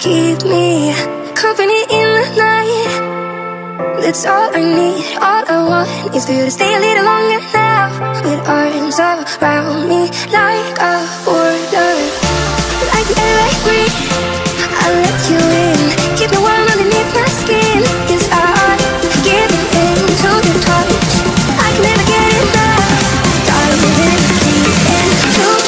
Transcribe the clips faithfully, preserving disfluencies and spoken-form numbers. Keep me company in the night. That's all I need, all I want is for you to stay a little longer now. With arms around me like a border, like the air I breathe, I let you in. Keep me warm underneath my skin. Yes, I'm giving in to the touch. I can never get enough. Diving into the ocean.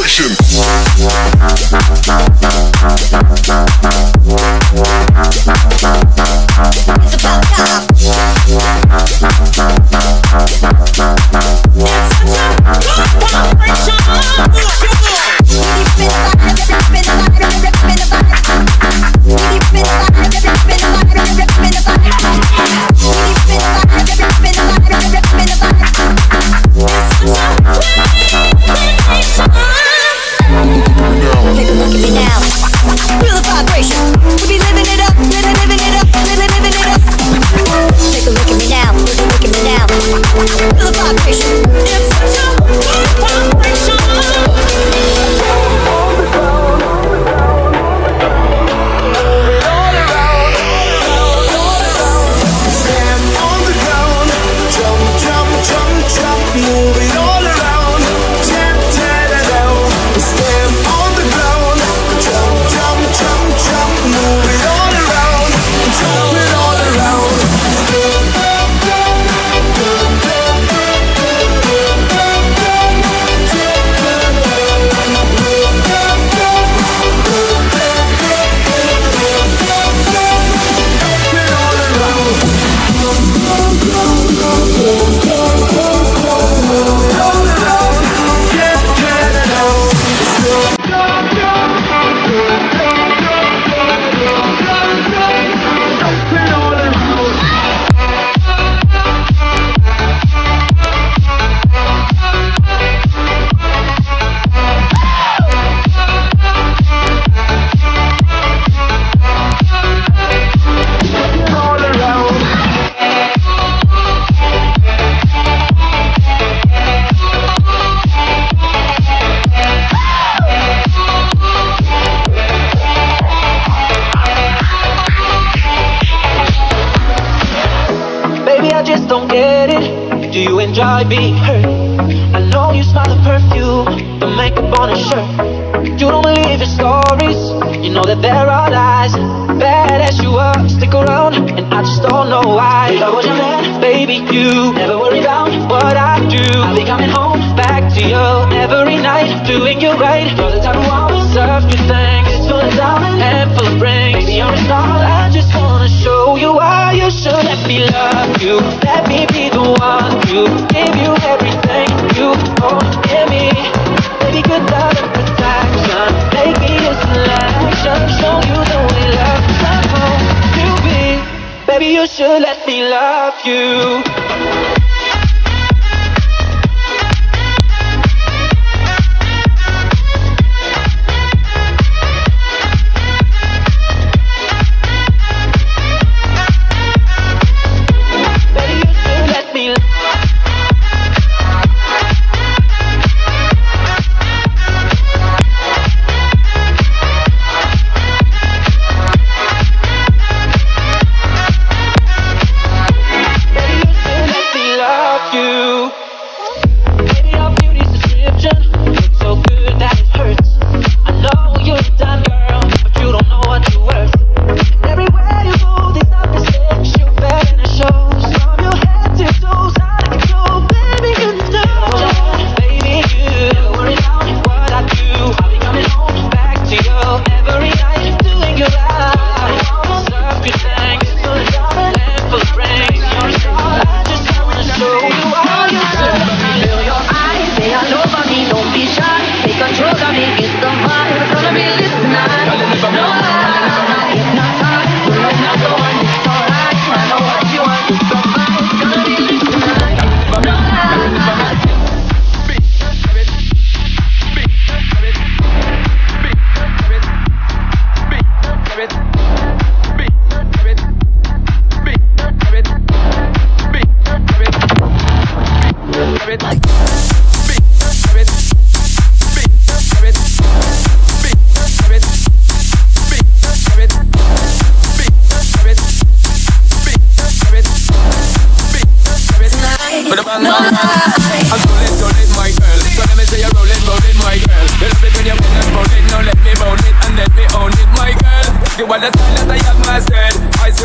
expression. It's about time.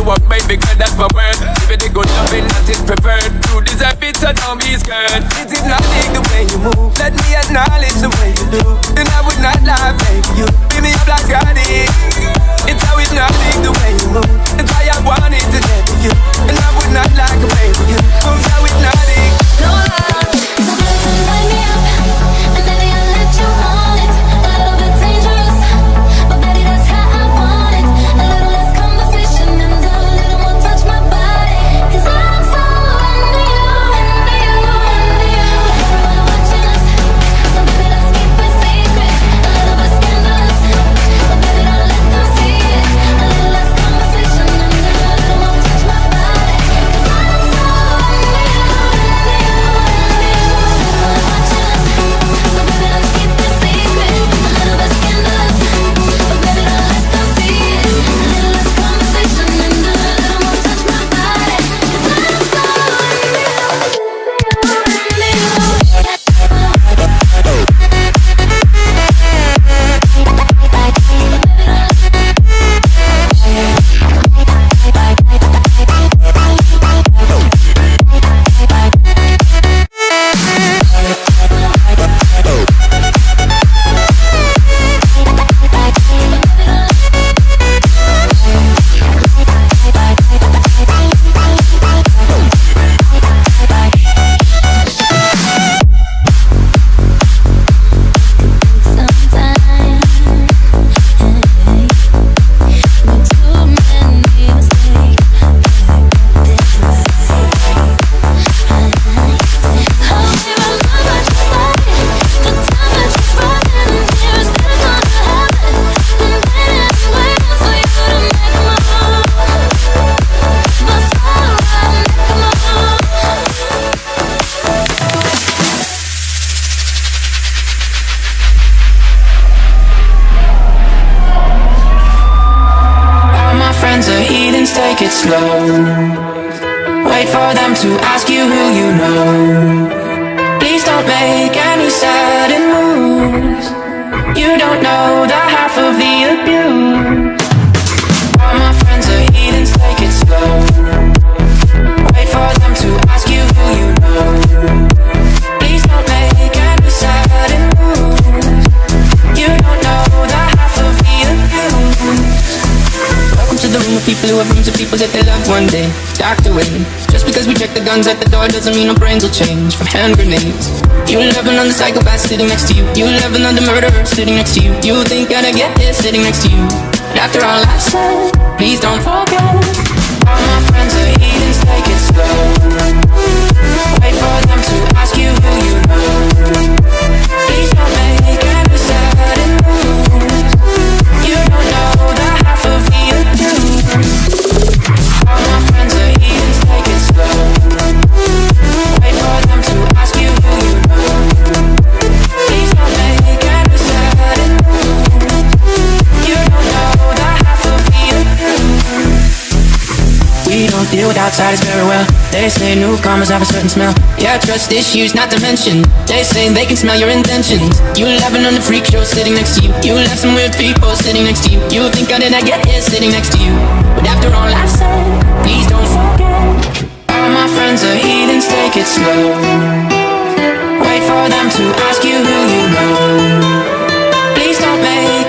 What, baby girl, that's my word. Give it a good loving, that is preferred. You deserve it. so don't be scared. It is not like the way you move. Let me acknowledge the way you do. Then I would not lie, baby. You give me a black Scotty. It's how it's not like the way you move. It's how I wanted to get to you. And I would not lie, baby. You come so it's not like no lie. So listen, light me up, and then I'll let you hold it. A little bit dangerous, but baby, that's how I want it. A little less conversation and a little more touch my body. Cause I'm so into you, into you, into you. Everyone watching us, so baby, let's keep it secret. A little bit scandalous, but baby, don't let them see it. A little less conversation and a little more touch my body. Cause I'm so into you, into you, into you. Everyone watching us, so baby, let's keep it secret. A little bit scandalous, but baby, don't let them see it. A little less conversation and a little more touch my body. Cause I'm so into you, into you, into you. Take it slow. Wait for them to ask you who you know. Please don't make any sudden moves. You don't know the half of the abuse. All my friends are heathens, take it slow. Wait for them to ask you who you know. Please don't make any sudden moves. You don't know the half of the abuse. Welcome to the room of people who have rooms of people that they love one day, docked away. Just because we check the guns at the door doesn't mean our brains will change from hand grenades. You love another psychopath sitting next to you. You love another murderer sitting next to you. You think that I get this sitting next to you. But after all I've said, please don't forget. All my friends are heathens, take it slow. Wait for them to ask you who you know. Please don't make any sudden moves. You don't know the half of the abuse. All my friends are heathens, take it slow. Wait for them to ask you who you know. Please don't make any sudden moves. You don't know the half of the abuse. We don't deal with outsiders very well. They say newcomers have a certain smell. Yeah, trust issues, not to mention they say they can smell your intentions. You laughing on the freak show sitting next to you. You left some weird people sitting next to you. You think I did I get here sitting next to you. But after all I've said, please don't forget. All my friends are heathens, take it slow. Wait for them to ask you who you know. Please don't make